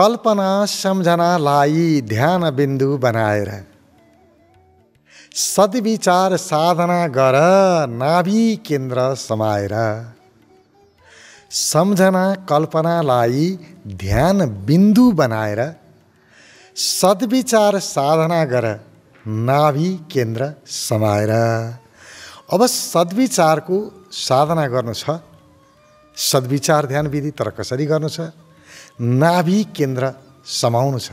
कल्पना समझना लाई ध्यान बिंदु बनाए रह। सद्विचार साधना गर नाभि केन्द्र समाए रह। समझना कल्पनालाई ध्यान बिंदु बनाएर सद्विचार साधना गर नाभि केन्द्र समाएर। अब सद्विचार को साधना गर्नु छ। सद्विचार ध्यान विधि तर कसरी गर्नु छ? नाभि केन्द्र समाउनु छ,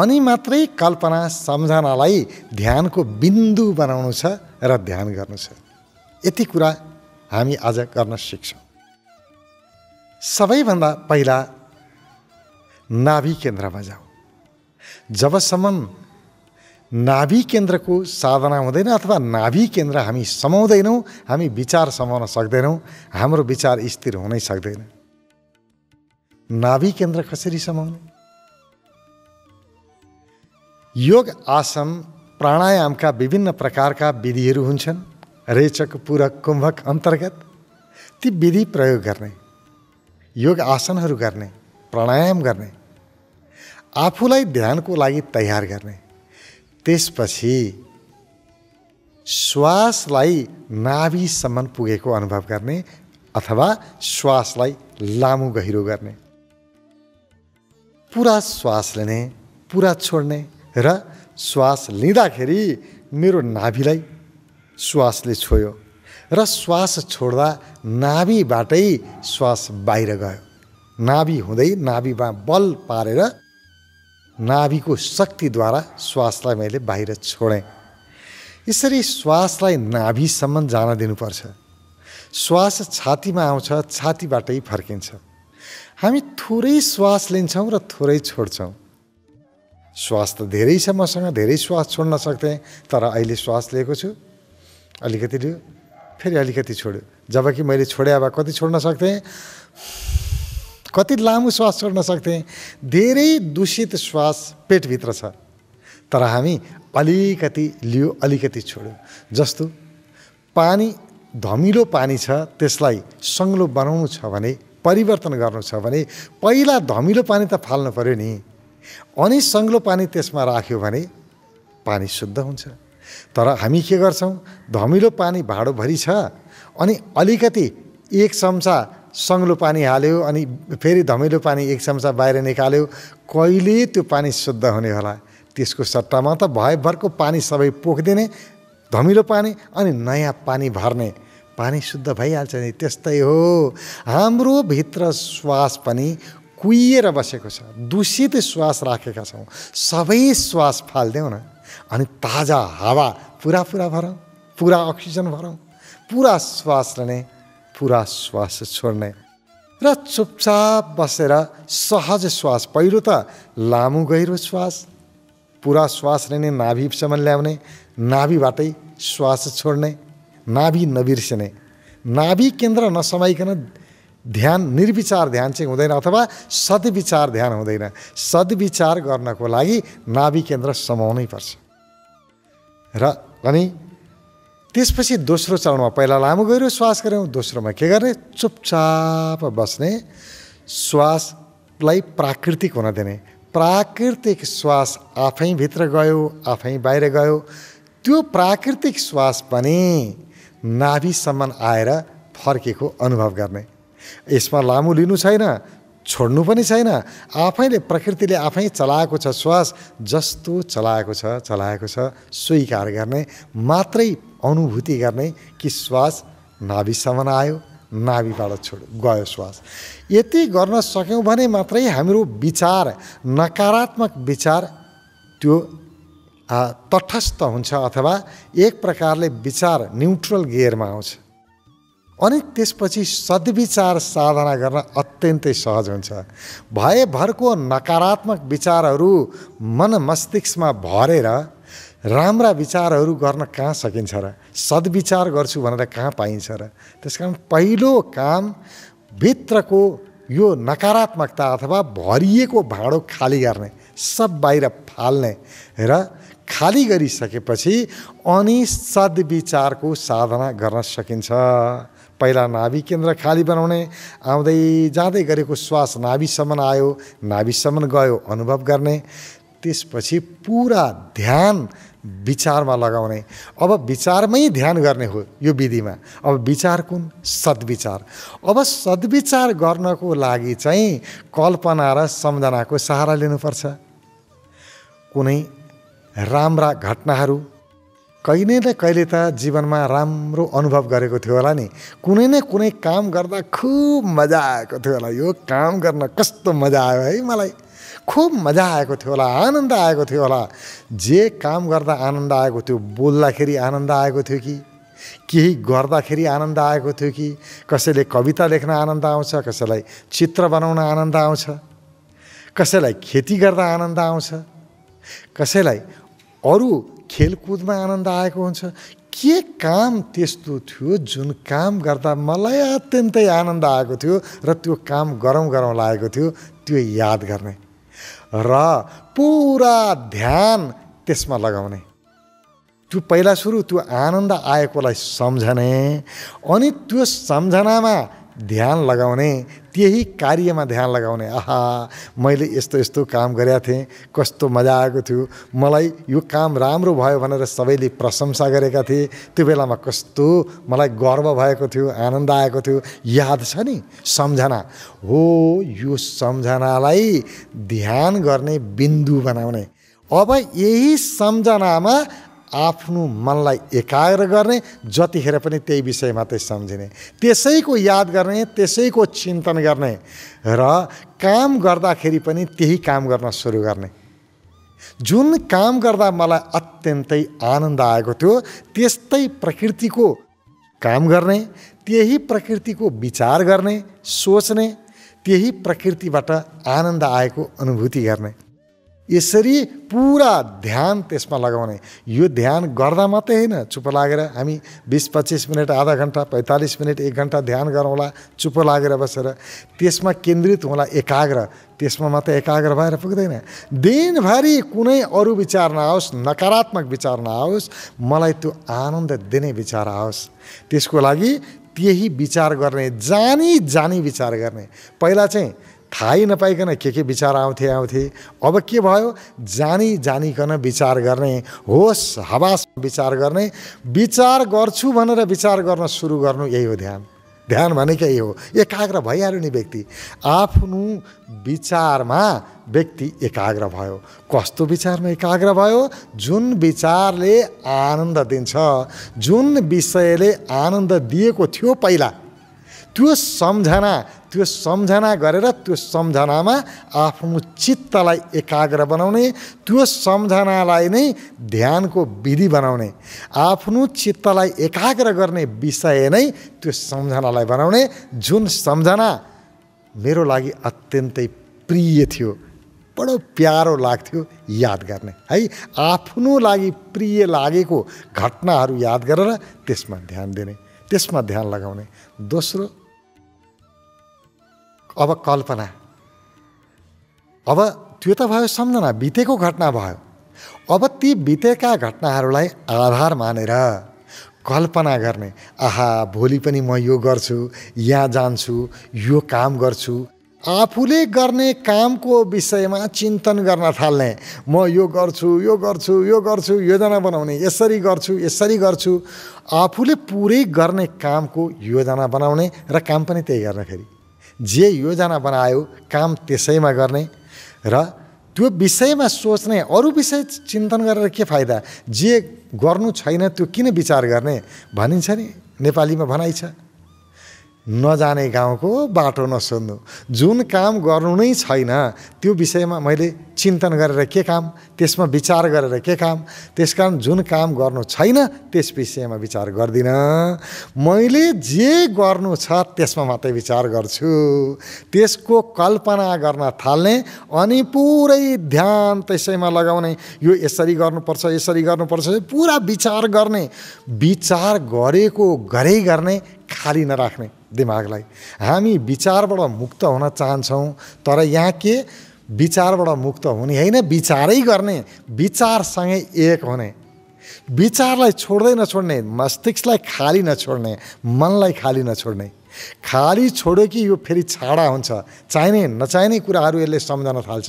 अनि मात्रै कल्पना सम्झनालाई ध्यानको बिन्दु बनाउनु छ र ध्यान गर्नु छ। यति कुरा हामी आज गर्न सिक्छौँ। सबैभन्दा पहिला नाभि केन्द्रमा जाऊ। जबसम्म नाभि केन्द्रको साधना हुँदैन अथवा नाभि केन्द्र हामी समाउँदैनौँ, हामी विचार समाउन सक्दैनौँ, हाम्रो विचार स्थिर हुनै सक्दैन। नाभि केन्द्र कसरी समाउने? योग आसन प्राणायामका विभिन्न प्रकारका विधिहरू हुन्छन्। रेचक पूरक कुम्भक अन्तर्गत ती विधि प्रयोग गर्ने, योग आसनहरू गर्ने, प्राणायाम गर्ने, आफूलाई ध्यानको लागि तयार गर्ने। त्यसपछि श्वासलाई नाभिसम्म पुगेको अनुभव गर्ने अथवा श्वासलाई लामो गहिरो गर्ने, पूरा श्वास लिने, पूरा छोड्ने र श्वास लिँदाखेरि मेरो नाभिलाई श्वासले छोयो र श्वास छोड्दा नाभिबाटै श्वास बाहिर गयो। नाभि हुँदै नाभिमा बल पारेर नाभिको शक्तिद्वारा श्वासलाई मैले बाहिर छोडेँ। यसरी श्वासलाई नाभिसम्म जान दिनुपर्छ। श्वास छातीमा आउँछ, छातीबाटै फर्किन्छ। हामी थोरै श्वास लिन्छौँ र थोरै छोड्छौँ। श्वास त धेरै छ मसँग, धेरै श्वास छोड्न सक्थेँ, तर अहिले श्वास लिएको छु, अलिकति लियो फेरि अलिकति छोड्यो। जबकि मैले छोडे अब कति छोड्न सक्थेँ, कति लामो श्वास छोड्न सक्थेँ। धेरै दूषित श्वास पेटभित्र छ, तर हामी अलिकति लियो अलिकति छोड्यो। जस्तो पानी धमिलो पानी छ, त्यसलाई सङ्लो बनाउनु छ भने, परिवर्तन गर्नु छ भने पहिला धमिलो पानी त फाल्नु पर्यो नि, अनि सङ्लो पानी त्यसमा राख्यो भने पानी शुद्ध हुन्छ। तर हामी के गर्छौँ? धमिलो पानी भाँडोभरि छ, अनि अलिकति एक चम्चा सङ्लो पानी हाल्यो, अनि फेरि धमिलो पानी एक चम्चा बाहिर निकाल्यो। कहिले त्यो पानी शुद्ध हुने होला? त्यसको सट्टामा त भयभरको पानी सबै पोखिदिने धमिलो पानी, अनि नयाँ पानी भर्ने, पानी शुद्ध भइहाल्छ नि। त्यस्तै हो, हाम्रो भित्र श्वास पनि कुहिएर बसेको छ, दूषित श्वास राखेका छौँ। सबै श्वास फाल्दैनौँ न, अनि ताजा हावा पुरा पुरा भरौँ, पुरा अक्सिजन भरौँ, पुरा श्वास लिने, पूरा श्वास छोड्ने र चुपचाप बसेर सहज श्वास। पहिलो त लामो गहिरो श्वास, पूरा श्वास लिने, नाभिसम्म ल्याउने, नाभिबाटै श्वास छोड्ने, नाभि नबिर्सने। नाभि केन्द्र नसमाइकन ध्यान, निर्विचार ध्यान चाहिँ हुँदैन अथवा सद्विचार ध्यान हुँदैन। सद्विचार गर्नको लागि नाभि केन्द्र समाउनै पर्छ। र अनि त्यसपछि दोस्रो चरणमा पहिला लामो गहिरो श्वास गऱ्यौँ, दोस्रोमा के गर्ने? चुपचाप बस्ने, श्वासलाई प्राकृतिक हुन दिने। प्राकृतिक श्वास आफै भित्र गयो, आफै बाहिर गयो, त्यो प्राकृतिक श्वास पनि नाभिसम्म आएर फर्केको अनुभव गर्ने। यसमा लामो लिनु छैन, छोड्नु पनि छैन। आफैले, प्रकृतिले आफै चलाएको छ श्वास, जस्तो चलाएको छ चलाएको छ, स्वीकार गर्ने मात्रै, अनुभूति गर्ने कि श्वास नाभिसम्म आयो, नाभिबाट छोड्यो, गयो श्वास। यति गर्न सक्यौँ भने मात्रै हाम्रो विचार, नकारात्मक विचार त्यो तटस्थ हुन्छ अथवा एक प्रकारले विचार न्युट्रल गियरमा आउँछ। अनि त्यसपछि सद्विचार साधना गर्न अत्यन्तै सहज हुन्छ। भयभरको नकारात्मक विचारहरू मन मस्तिष्कमा भरेर राम्रा विचारहरू गर्न कहाँ सकिन्छ र? सद्विचार गर्छु भनेर कहाँ पाइन्छ र? त्यसकारण पहिलो काम भित्रको यो नकारात्मकता अथवा भरिएको भाँडो खाली गर्ने, सब बाहिर फाल्ने र खाली गरिसकेपछि अनि सद्विचारको साधना गर्न सकिन्छ। पहिला नाभि केन्द्र खाली बनाउने, आउँदै जाँदै गरेको श्वास नाभिसम्म आयो, नाभिसम्म गयो अनुभव गर्ने, त्यसपछि पूरा ध्यान विचारमा लगाउने। अब विचारमै ध्यान गर्ने हो यो विधिमा। अब विचार कुन? सद्विचार। अब सद्विचार गर्नको लागि चाहिँ कल्पना र सम्झनाको सहारा लिनुपर्छ। कुनै राम्रा घटनाहरू कहिले न कहिले त जीवनमा राम्रो अनुभव गरेको थियो होला नि, कुनै न कुनै काम गर्दा खुब मजा आएको थियो होला, यो काम गर्न कस्तो मजा आयो है, मलाई खूब मजा आएको थियो होला, आनन्द आएको थियो होला, जे काम गर्दा आनन्द आएको थियो, बोल्दाखेरि आनन्द आएको थियो कि केही गर्दाखेरि आनन्द आएको थियो कि, कसैले कविता लेख्न आनन्द आउँछ, कसैलाई चित्र बनाउन आनन्द आउँछ, कसैलाई खेती गर्दा आनन्द आउँछ, कसैलाई अरू खेलकुदमा आनन्द आएको हुन्छ। के काम त्यस्तो थियो जुन काम गर्दा मलाई अत्यन्तै आनन्द आएको थियो र त्यो काम गरौँ गरौँ लागेको थियो, त्यो याद गर्ने र पूरा ध्यान त्यसमा लगाउने। त्यो पहिला सुरु त्यो आनन्द आएकोलाई सम्झने, अनि त्यो सम्झनामा ध्यान लगाउने, त्यही कार्यमा ध्यान लगाउने। आहा, मैले यस्तो यस्तो काम गरेका थिएँ, कस्तो मजा आएको थियो, मलाई यो काम राम्रो भयो भनेर सबैले प्रशंसा गरेका थिए, त्यो बेलामा कस्तो मलाई गर्व भएको थियो, आनन्द आएको थियो, याद छ नि। सम्झना हो, यो सम्झनालाई ध्यान गर्ने बिन्दु बनाउने। अब यही सम्झनामा आफ्नो मनलाई एकाग्र गर्ने, जतिखेर पनि त्यही विषय मात्रै सम्झिने, त्यसैको याद गर्ने, त्यसैको चिन्तन गर्ने र काम गर्दाखेरि पनि त्यही काम गर्न सुरु गर्ने। जुन काम गर्दा मलाई अत्यन्तै आनन्द आएको थियो, त्यस्तै प्रकृतिको काम गर्ने, त्यही प्रकृतिको विचार गर्ने, सोच्ने, त्यही प्रकृतिबाट आनन्द आएको अनुभूति गर्ने। यसरी पूरा ध्यान त्यसमा लगाउने। यो ध्यान गर्दा मात्रै हैन, चुप लागेर हामी 20-25 मिनट, आधा घण्टा, 45 मिनट, 1 घण्टा ध्यान गरौँला, चुप लागेर बसेर त्यसमा केन्द्रित होला, एकाग्र। त्यसमा मात्रै एकाग्र भएर पुग्दैन, दिनभरि कुनै अरू विचार नआओस्, नकारात्मक विचार नआओस्, मलाई त्यो आनन्द दिने विचार आओस्। त्यसको लागि त्यही विचार गर्ने, जानी जानी विचार गर्ने। पहिला चाहिँ थाहै नपाइकन के विचार आउँथे, अब के भयो, जानी जानीकन विचार गर्ने, होस हवास विचार गर्ने। विचार गर्छु भनेर विचार गर्न सुरु गर्नु, यही हो ध्यान। ध्यान भनेकै यही हो, एकाग्र भइहाल्यो नि व्यक्ति। आफ्नो विचारमा व्यक्ति एकाग्र भयो। कस्तो विचारमा एकाग्र भयो? जुन विचारले आनन्द दिन्छ, जुन विषयले आनन्द दिएको थियो पहिला, त्यो सम्झना, त्यो सम्झना गरेर त्यो सम्झनामा आफ्नो चित्तलाई एकाग्र बनाउने, त्यो सम्झनालाई नै ध्यानको विधि बनाउने, आफ्नो चित्तलाई एकाग्र गर्ने विषय नै त्यो सम्झनालाई बनाउने, जुन सम्झना मेरो लागि अत्यन्तै प्रिय थियो, बडो प्यारो लाग्थ्यो, याद गर्ने है। आफ्नो लागि प्रिय लागेको घटनाहरू याद गरेर त्यसमा ध्यान दिने, त्यसमा ध्यान लगाउने। दोस्रो, अब कल्पना। अब त्यो त भयो सम्झना, बितेको घटना भयो। अब ती बितेका घटनाहरूलाई आधार मानेर कल्पना गर्ने। आहा, भोलि पनि म यो गर्छु, यहाँ जान्छु, यो काम गर्छु। आफूले गर्ने कामको विषयमा चिन्तन गर्न थाल्ने, म यो गर्छु, यो गर्छु, यो गर्छु, योजना बनाउने, यसरी गर्छु, यसरी गर्छु। आफूले पुरै गर्ने कामको योजना बनाउने र काम पनि त्यही गर्ने। फेरि जे योजना बनायो काम त्यसैमा गर्ने र त्यो विषयमा सोच्ने, अरू विषय चिन्तन गरेर के फाइदा, जे गर्नु छैन त्यो किन विचार गर्ने भनिन्छ नि, नेपालीमा भनाइ छ, नजाने गाउँको बाटो नसोध्नु। जुन काम गर्नु नै छैन त्यो विषयमा मैले चिन्तन गरेर के काम, त्यसमा विचार गरेर के काम। त्यसकारण जुन काम गर्नु छैन त्यस विषयमा विचार गर्दिन, मैले जे गर्नु छ त्यसमा मात्रै विचार गर्छु, त्यसको कल्पना गर्न थाल्ने अनि पुरै ध्यान त्यसैमा लगाउने। यो यसरी गर्नुपर्छ, यसरी गर्नुपर्छ, पुरा विचार गर्ने। विचार गरेको गरै गर्ने, खाली नराख्ने दिमागलाई। हामी विचारबाट मुक्त हुन चाहन्छौँ, तर यहाँ के, विचारबाट मुक्त हुने होइन, विचारै गर्ने, विचारसँगै एक हुने। विचारलाई छोड्दै नछोड्ने, मस्तिष्कलाई खाली नछोड्ने, मनलाई खाली नछोड्ने। खाली छोड्यो कि यो फेरि छाडा हुन्छ, चाहिने नचाहिने कुराहरू यसले सम्झन थाल्छ,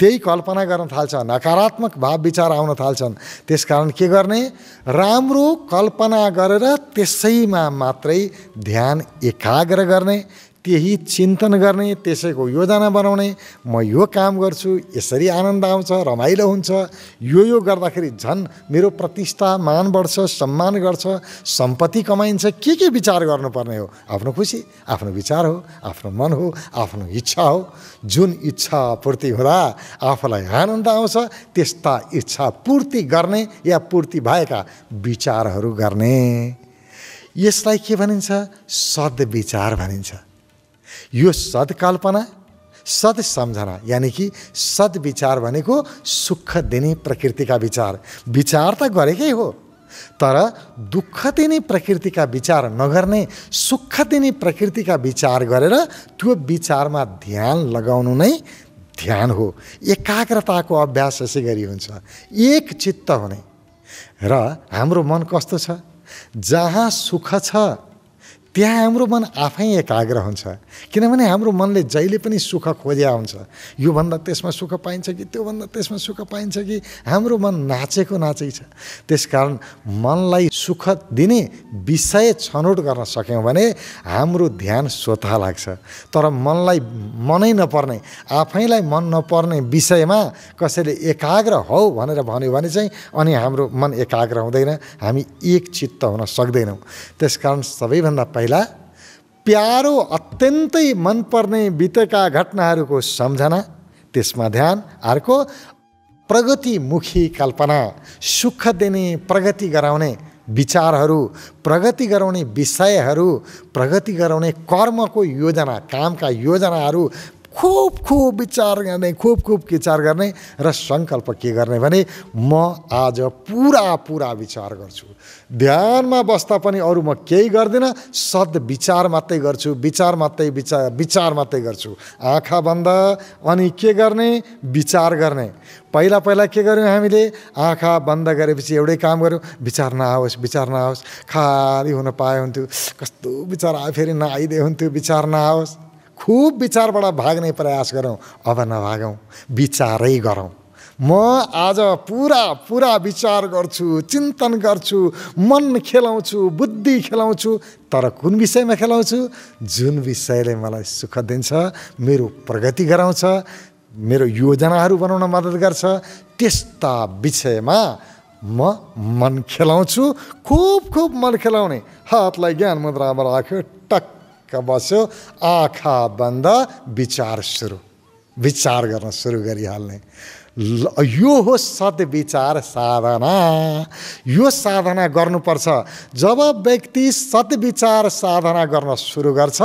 त्यही कल्पना गर्न थाल्छ, नकारात्मक भाव विचार आउन थाल्छन्। त्यसकारण के गर्ने, राम्रो कल्पना गरेर त्यसैमा मात्रै ध्यान एकाग्र गर्ने, त्यही चिन्तन गर्ने, त्यसैको योजना बनाउने। म यो काम गर्छु, यसरी आनन्द आउँछ, रमाइलो हुन्छ, यो गर्दाखेरि झन् मेरो प्रतिष्ठा मान बढ्छ, सम्मान गर्छ, सम्पत्ति कमाइन्छ। के विचार गर्नुपर्ने हो? आफ्नो खुसी, आफ्नो विचार हो, आफ्नो मन हो, आफ्नो इच्छा हो। जुन इच्छा पूर्ति हुँदा आफूलाई आनन्द आउँछ, त्यस्ता इच्छा पूर्ति गर्ने या पूर्ति भएका विचारहरू गर्ने। यसलाई के भनिन्छ? सद्विचार भनिन्छ। यो सद्कल्पना, सद् सम्झना, यानी कि सद्विचार भनेको सुख दिने प्रकृतिका विचार। विचार त गरेकै हो, तर दुःख दिने प्रकृतिका विचार नगर्ने, सुख दिने प्रकृतिका विचार गरेर त्यो विचारमा ध्यान लगाउनु नै ध्यान हो। एकाग्रताको अभ्यास यसै गरी हुन्छ, एक चित्त हुने। र हाम्रो मन कस्तो छ? जहाँ सुख छ त्यहाँ हाम्रो मन आफै एकाग्र हुन्छ, किनभने हाम्रो मनले जहिले पनि सुख खोज्या हुन्छ। योभन्दा त्यसमा सुख पाइन्छ कि त्योभन्दा त्यसमा सुख पाइन्छ कि, हाम्रो मन नाचेको नाचै छ। त्यसकारण मनलाई सुख दिने विषय छनौट गर्न सक्यौँ भने हाम्रो ध्यान स्वत लाग्छ। तर मनलाई मनै नपर्ने, आफैलाई मन नपर्ने विषयमा कसैले एकाग्र हौ भनेर भन्यो भने चाहिँ अनि हाम्रो मन एकाग्र हुँदैन, हामी एक चित्त हुन सक्दैनौँ। त्यसकारण सबैभन्दा पहिला प्यारो अत्यन्तै मनपर्ने बितेका घटनाहरूको सम्झना, त्यसमा ध्यान। अर्को प्रगतिमुखी कल्पना, सुख दिने, प्रगति गराउने विचारहरू, प्रगति गराउने विषयहरू, प्रगति गराउने कर्मको योजना, कामका योजनाहरू खूब विचार गर्ने, खूब विचार गर्ने। र संकल्प के गर्ने भने, म आज पूरा विचार गर्छु, ध्यानमा बस्दा पनि अरू म केही गर्दिनँ, सद्विचार मात्रै गर्छु, विचार मात्रै गर्छु। आँखा बन्द, अनि के गर्ने? विचार गर्ने। पहिला के गर्यौँ हामीले? आँखा बन्द गरेपछि एउटै काम गऱ्यौँ, विचार नआओस्। खाली हुन पाए हुन्थ्यो, कस्तो विचार आयो फेरि नआइदिए हुन्थ्यो, विचार नआओस्। खूब विचारबाट भाग्ने प्रयास गरौँ। अब नभागौँ, विचारै गरौँ। म आज पूरा विचार गर्छु, चिन्तन गर्छु, मन खेलाउँछु, बुद्धि खेलाउँछु। तर कुन विषयमा खेलाउँछु? जुन विषयले मलाई सुख दिन्छ, मेरो प्रगति गराउँछ, मेरो योजनाहरू बनाउन मद्दत गर्छ, त्यस्ता विषयमा म मन खेलाउँछु। खूब मन खेलाउने, हातलाई ज्ञान मुद्रामा राख्यो, टक्क बस्यो, आँखा बन्द, विचार गर्न सुरु गरिहाल्ने। यो हो सद्विचार साधना। यो साधना गर्नुपर्छ। जब व्यक्ति सद्विचार साधना गर्न सुरु गर्छ,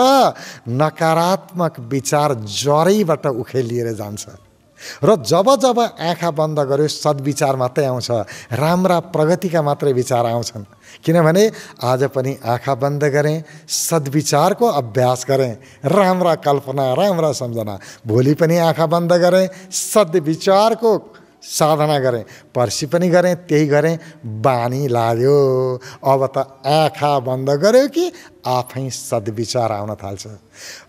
नकारात्मक विचार जरैबाट उखेलिएर जान्छ। र जब आँखा बन्द गर्यो, सद्विचार मात्रै आउँछ, राम्रा प्रगतिका मात्रै विचार आउँछन्। किनभने आज पनि आँखा बन्द गरेँ, सद्विचारको अभ्यास गरेँ, राम्रा कल्पना, राम्रा सम्झना। भोलि पनि आँखा बन्द गरेँ, सद्विचारको साधना गरेँ, पर्सि पनि गरेँ, त्यही गरेँ, बानी लाग्यो। अब त आँखा बन्द गर्यो कि आफै सद्विचार आउन थाल्छ।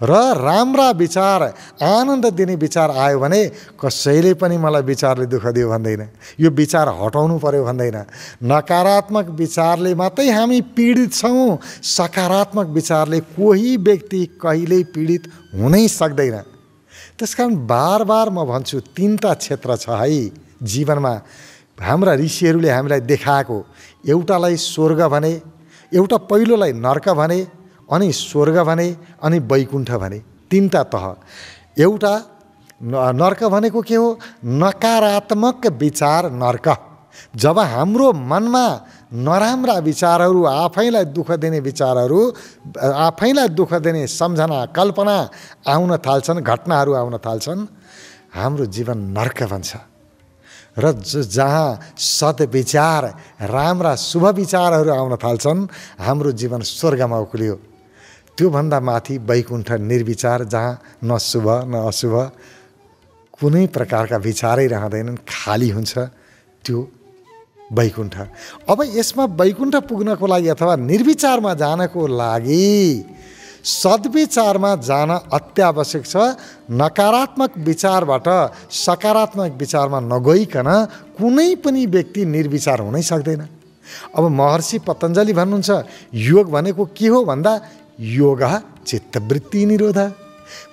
र राम्रा विचार, आनन्द दिने विचार आयो भने कसैले पनि मलाई विचारले दुःख दियो भन्दैन, यो विचार हटाउनु पर्यो भन्दैन। नकारात्मक विचारले मात्रै हामी पीडित छौँ, सकारात्मक विचारले कोही व्यक्ति कहिल्यै पीडित हुनै सक्दैन। त्यसकारण बार म भन्छु, तीनटा क्षेत्र छ है जीवनमा, हाम्रा ऋषिहरूले हामीलाई देखाएको। एउटालाई स्वर्ग भने, एउटा पहिलोलाई नर्क भने, अनि स्वर्ग भने, अनि वैकुण्ठ भने, तीनटा तह। एउटा नर्क भनेको के हो? नकारात्मक विचार नर्क। जब हाम्रो मनमा नराम्रा विचारहरू, आफैलाई दुःख दिने सम्झना, कल्पना आउन थाल्छन्, घटनाहरू आउन थाल्छन्, हाम्रो जीवन नर्क बन्छ। र जहाँ सद्विचार, राम्रा शुभ विचारहरू आउन थाल्छन्, हाम्रो जीवन स्वर्गमा उक्लियो। त्योभन्दा माथि वैकुण्ठ, निर्विचार, जहाँ न शुभ न अशुभ, कुनै प्रकारका विचारै रहँदैनन्, खाली हुन्छ, त्यो वैकुण्ठ। अब यसमा वैकुण्ठ पुग्नको लागि अथवा निर्विचारमा जानको लागि सद्विचारमा जान अत्यावश्यक छ। नकारात्मक विचारबाट सकारात्मक विचारमा नगईकन कुनै पनि व्यक्ति निर्विचार हुनै सक्दैन। अब महर्षि पतञ्जलि भन्नुहुन्छ योग भनेको के हो भन्दा योगः चित्तवृत्ति निरोधः,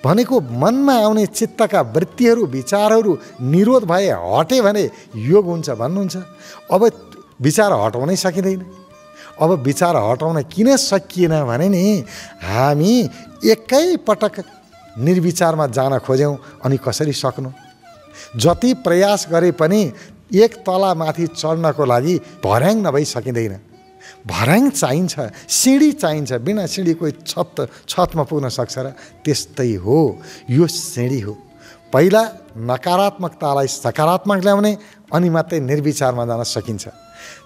भनेको मनमा आउने चित्तका वृत्तिहरू विचारहरू निरोध भए हटे भने योग हुन्छ भन्नुहुन्छ। अब विचार हटाउनै सकिँदैन। अब विचार हटाउन किन सकिएन भने नि हामी एकैपटक निर्विचारमा जान खोज्यौँ अनि कसरी सक्नु। जति प्रयास गरे पनि एक तला माथि चढ्नको लागि भर्याङ नभई सकिँदैन। भर्याङ चाहिन्छ, सिँढी चाहिन्छ। बिना सिँढी कोही छतमा पुग्न सक्छ र? त्यस्तै हो, यो सिँढी हो। पहिला नकारात्मकतालाई सकारात्मक ल्याउने अनि मात्रै निर्विचारमा जान सकिन्छ।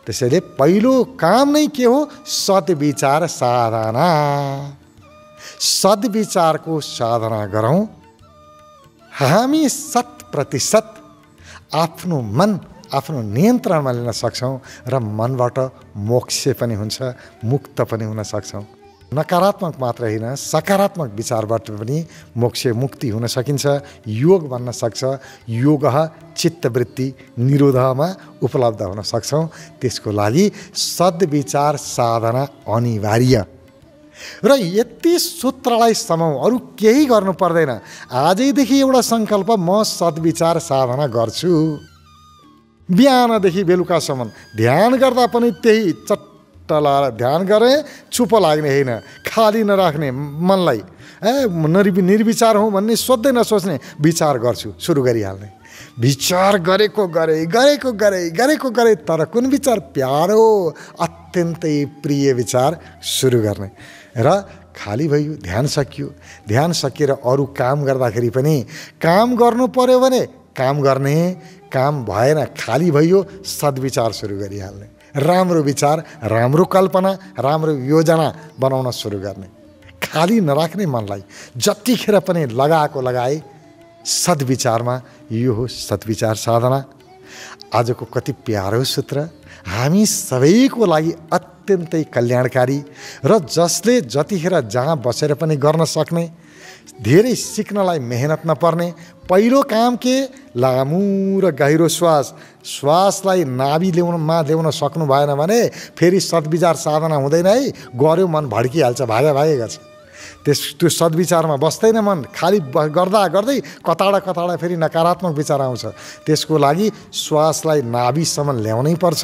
त्यसैले पहिलो काम नै के हो? सद्विचार साधना। सद्विचारको साधना गरौँ। हामी 100% आफ्नो मन आफ्नो नियन्त्रणमा लिन सक्छौँ र मनबाट मोक्ष पनि हुन्छ, मुक्त पनि हुन सक्छौँ। नकारात्मक मात्र होइन, सकारात्मक विचारबाट पनि मोक्ष मुक्ति हुन सकिन्छ, योग बन्न सक्छ। योग चित्तवृत्ति निरोधमा उपलब्ध हुन सक्छौँ। त्यसको लागि सद्विचार साधना अनिवार्य। र यति सूत्रलाई समाऊ, अरू केही गर्नु पर्दैन। आजैदेखि एउटा संकल्प, म सद्विचार साधना गर्छु। बिहानदेखि बेलुकासम्म ध्यान गर्दा पनि त्यही चट्ट लाएर ध्यान गरे, चुप लाग्ने होइन, खाली नराख्ने मनलाई। निर्विचार हुँ भन्ने सोध्दै नसोच्ने, विचार गर्छु सुरु गरिहाल्ने। विचार गरेको गरे, तर कुन विचार? प्यारो अत्यन्तै प्रिय विचार सुरु गर्ने। र खाली भयो, ध्यान सकियो। ध्यान सकिएर अरू काम गर्दाखेरि पनि काम गर्नु पर्यो भने काम गर्ने, काम भएन खाली भयो सद्विचार सुरु गरिहाल्ने। राम्रो विचार, राम्रो कल्पना, राम्रो योजना बनाउन सुरु गर्ने। खाली नराख्ने मनलाई जतिखेर पनि लगाएको लगाए सद्विचारमा। यो हो सद्विचार साधना। आजको कति प्यारो सूत्र, हामी सबैको लागि अत्यन्तै कल्याणकारी र जसले जतिखेर जहाँ बसेर पनि गर्न सक्ने, धेरै सिक्नलाई मेहनत नपर्ने। पहिलो काम के? लामो र गहिरो श्वास। श्वासलाई नाभि ल्याउन सक्नु भएन भने फेरि सद्विचार साधना हुँदैन है। गर्यो मन भड्किहाल्छ, भागे गर्छ। त्यो सद्विचारमा बस्दैन मन। खाली गर्दा गर्दै कताडा फेरि नकारात्मक विचार आउँछ। त्यसको लागि श्वासलाई नाभिसम्म ल्याउनै पर्छ।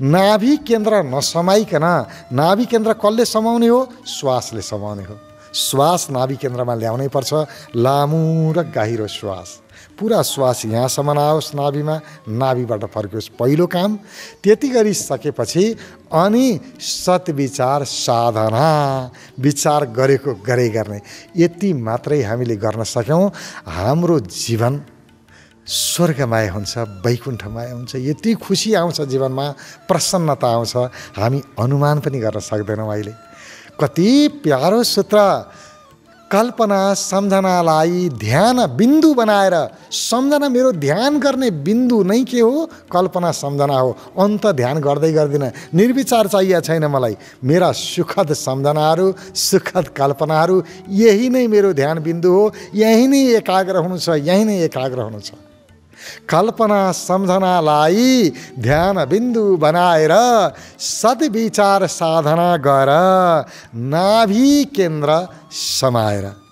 नाभि केन्द्र नसमाइकन, नाभि केन्द्र कसले समाउने हो? श्वासले समाउने हो। श्वास नाभि केन्द्रमा ल्याउनै पर्छ। लामो र गहिरो श्वास, पुरा श्वास यहाँसम्म आओस् नाभिमा, नाभिबाट फर्कियोस्। पहिलो काम त्यति गरिसकेपछि अनि सद्विचार साधना, विचार गरेको गरे गर्ने। यति मात्रै हामीले गर्न सक्यौँ, हाम्रो जीवन स्वर्गमय हुन्छ, वैकुण्ठमय हुन्छ। यति खुसी आउँछ जीवनमा, प्रसन्नता आउँछ, हामी अनुमान पनि गर्न सक्दैनौँ। अहिले कति प्यारो सूत्र। कल्पना सम्झनालाई ध्यान बिन्दु बनाएर सम्झना, मेरो ध्यान गर्ने बिन्दु नै के हो? कल्पना सम्झना हो। अन्त ध्यान गर्दै गर्दिन, निर्विचार चाहिएको छैन मलाई। मेरा सुखद सम्झनाहरू, सुखद कल्पनाहरू, यही नै मेरो ध्यान बिन्दु हो। यही नै एकाग्र हुनु छ, यही नै एकाग्र हुनु छ। कल्पना सम्झनालाई ध्यान बिन्दु बनाएर सद्विचार साधना गर, नाभि केन्द्र समाएर।